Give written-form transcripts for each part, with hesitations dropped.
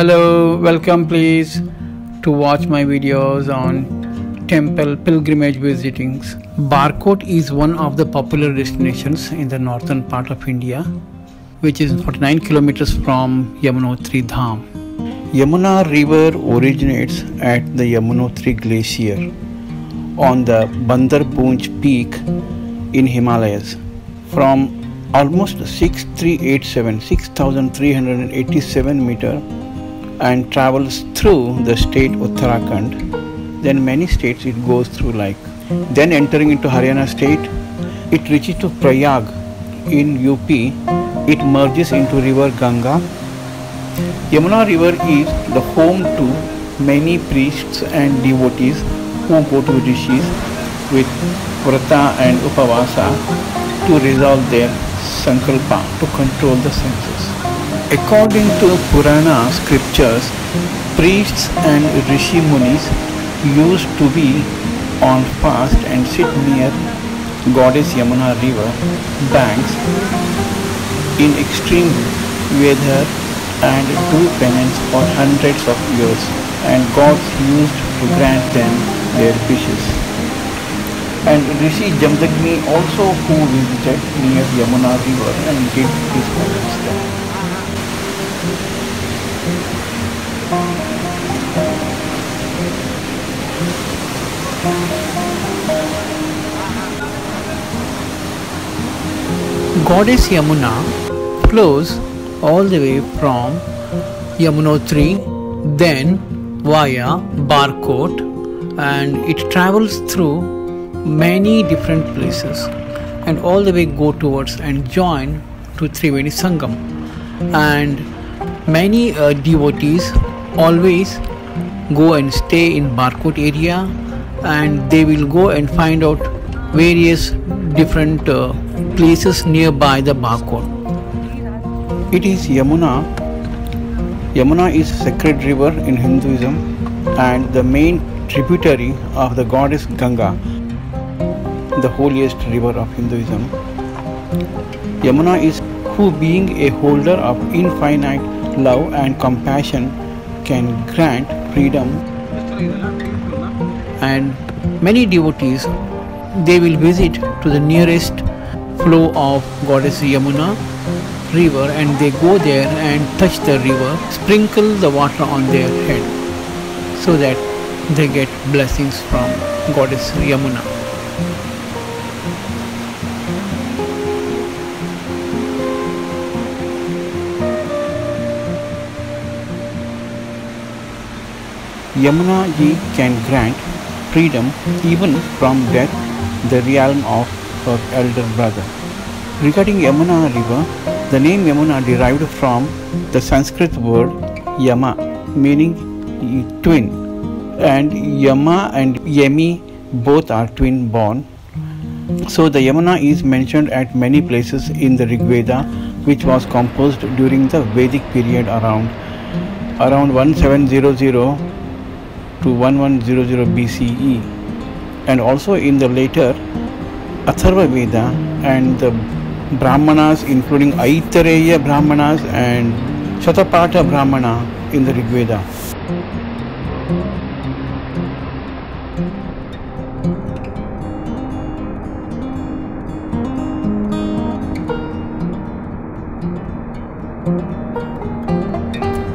Hello, welcome please to watch my videos on temple pilgrimage visitings. Barkot is one of the popular destinations in the northern part of India, which is 49 kilometers from Yamunotri Dham. Yamuna river originates at the Yamunotri glacier on the Bandarpunch peak in Himalayas from almost 6,387 meter and travels through the state Uttarakhand, then many states it goes through, like then entering into Haryana state, it reaches to Prayag in UP. It merges into river Ganga. Yamuna river is the home to many priests and devotees who go to Rishis with Vrata and Upavasa to resolve their Sankalpa, to control the senses. According to Purana scriptures, priests and Rishi Munis used to be on fast and sit near goddess Yamuna river banks in extreme weather and do penance for hundreds of years, and gods used to grant them their wishes. And Rishi Jamadagni also, who visited near Yamuna river and did his penance there. Goddess Yamuna flows all the way from Yamunotri, then via Barkot, and it travels through many different places and all the way go towards and join to Triveni Sangam. And many devotees always go and stay in Barkot area, and they will go and find out various different places nearby the Barkot. It is Yamuna. Yamuna is a sacred river in Hinduism and the main tributary of the goddess Ganga, the holiest river of Hinduism. Yamuna is who, being a holder of infinite love and compassion, can grant freedom, and many devotees, they will visit to the nearest flow of goddess Yamuna river, and they go there and touch the river, sprinkle the water on their head so that they get blessings from goddess Yamuna. Yamuna ji can grant freedom even from death, the realm of her elder brother. Regarding Yamuna river, the name Yamuna derived from the Sanskrit word Yama, meaning twin, and Yama and Yami both are twin born. So the Yamuna is mentioned at many places in the Rig Veda, which was composed during the Vedic period around 1700 to 1100 BCE, and also in the later Atharvaveda and the Brahmanas, including Aitareya Brahmanas and Shatapatha Brahmana in the Rig Veda.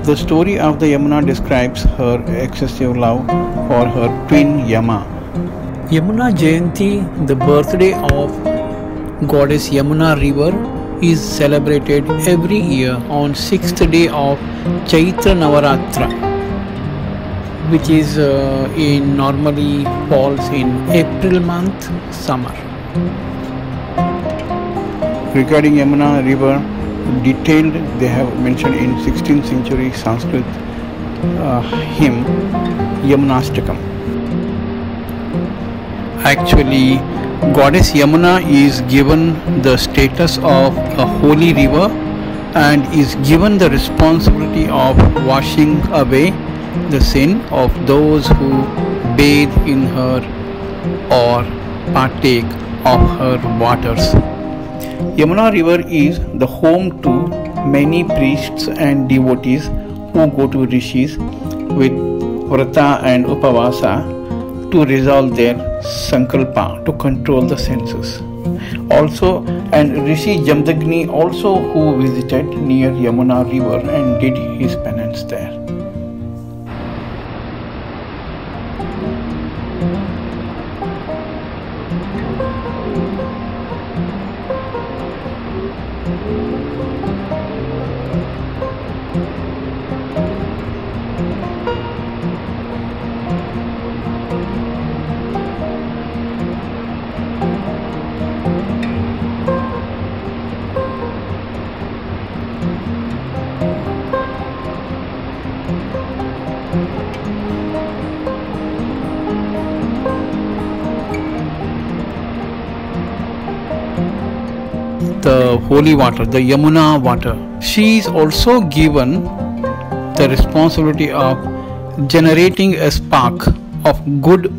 The story of the Yamuna describes her excessive love for her twin Yama. Yamuna Jayanti, the birthday of goddess Yamuna river, is celebrated every year on 6th day of Chaitra Navaratra, which is in normally falls in April month, summer. Regarding Yamuna river, detailed they have mentioned in 16th century Sanskrit hymn Yamunashtakam. Actually, goddess Yamuna is given the status of a holy river and is given the responsibility of washing away the sin of those who bathe in her or partake of her waters. Yamuna river is the home to many priests and devotees who go to rishis with Vrata and Upavasa to resolve their Sankalpa, to control the senses. Also, and Rishi Jamadagni also, who visited near Yamuna river and did his penance there. The holy water, the Yamuna water. She is also given the responsibility of generating a spark of good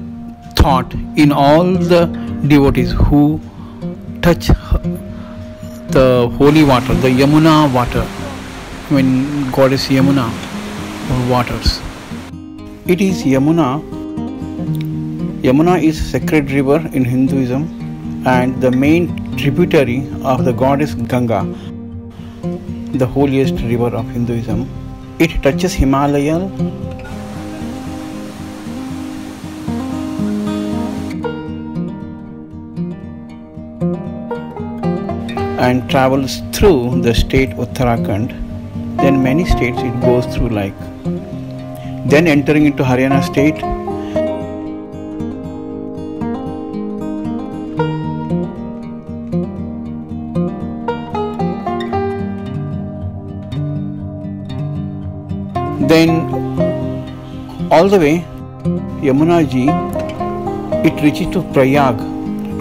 thought in all the devotees who touch the holy water, the Yamuna water. I mean, Goddess Yamuna or waters. It is Yamuna. Yamuna is a sacred river in Hinduism and the main tributary of the goddess Ganga, the holiest river of Hinduism. It touches Himalaya. And travels through the state Uttarakhand. Then many states it goes through like. Then entering into Haryana state. Then all the way Yamunaji, it reaches to Prayag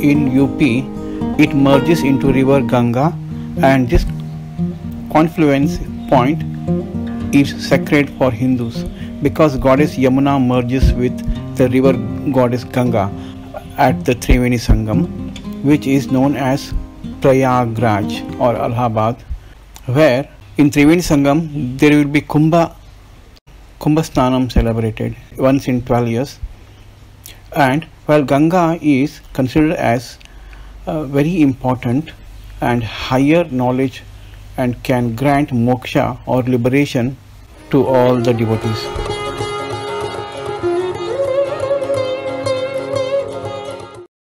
in UP. It merges into river Ganga, and this confluence point is sacred for Hindus because goddess Yamuna merges with the river goddess Ganga at the Triveni Sangam, which is known as Prayagraj or Allahabad, where in Triveni Sangam there will be Kumbhastanam celebrated once in 12 years. And while Ganga is considered as very important and higher knowledge and can grant moksha or liberation to all the devotees.